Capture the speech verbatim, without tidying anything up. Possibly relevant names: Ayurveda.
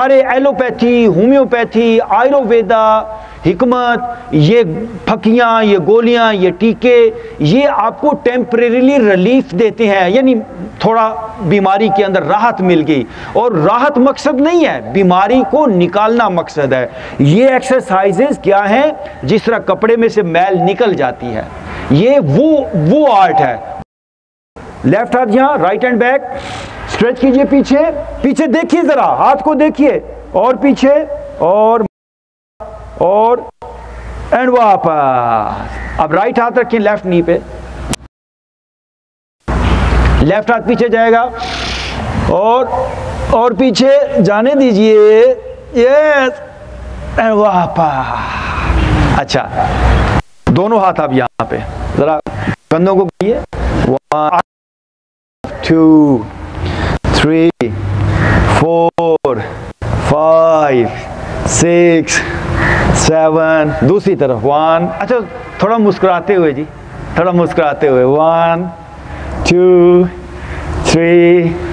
हमारे allopathy, homeopathy, Ayurveda, हिकमत, ये फकियाँ, ये गोलियाँ, ये टीके, ये आपको टेम्परेरीली रिलीफ देते हैं, यानी थोड़ा बीमारी के अंदर राहत मिल गई। और राहत मकसद नहीं है, बीमारी को निकालना मकसद है। ये एक्सरसाइजेज क्या हैं? जिस तरह कपड़े में से मैल निकल जाती है, ये वो वो आर्ट है। लेफ्ट हाथ यहाँ, राइट हैंड बैक, स्ट्रेच कीजिए, पीछे पीछे देखिए, जरा हाथ को देखिए, और पीछे और और एंड वापस। अब राइट हाथ रखिए लेफ्ट नी पे, लेफ्ट हाथ पीछे जाएगा और और पीछे जाने दीजिए, यस, एंड वापस। अच्छा, दोनों हाथ अब यहाँ पे, जरा कंधों को घुमाइए, one two Three, four, five, six, seven. दूसरी तरफ one. अच्छा, थोड़ा मुस्कुराते हुए जी, थोड़ा मुस्कुराते हुए one, two, three.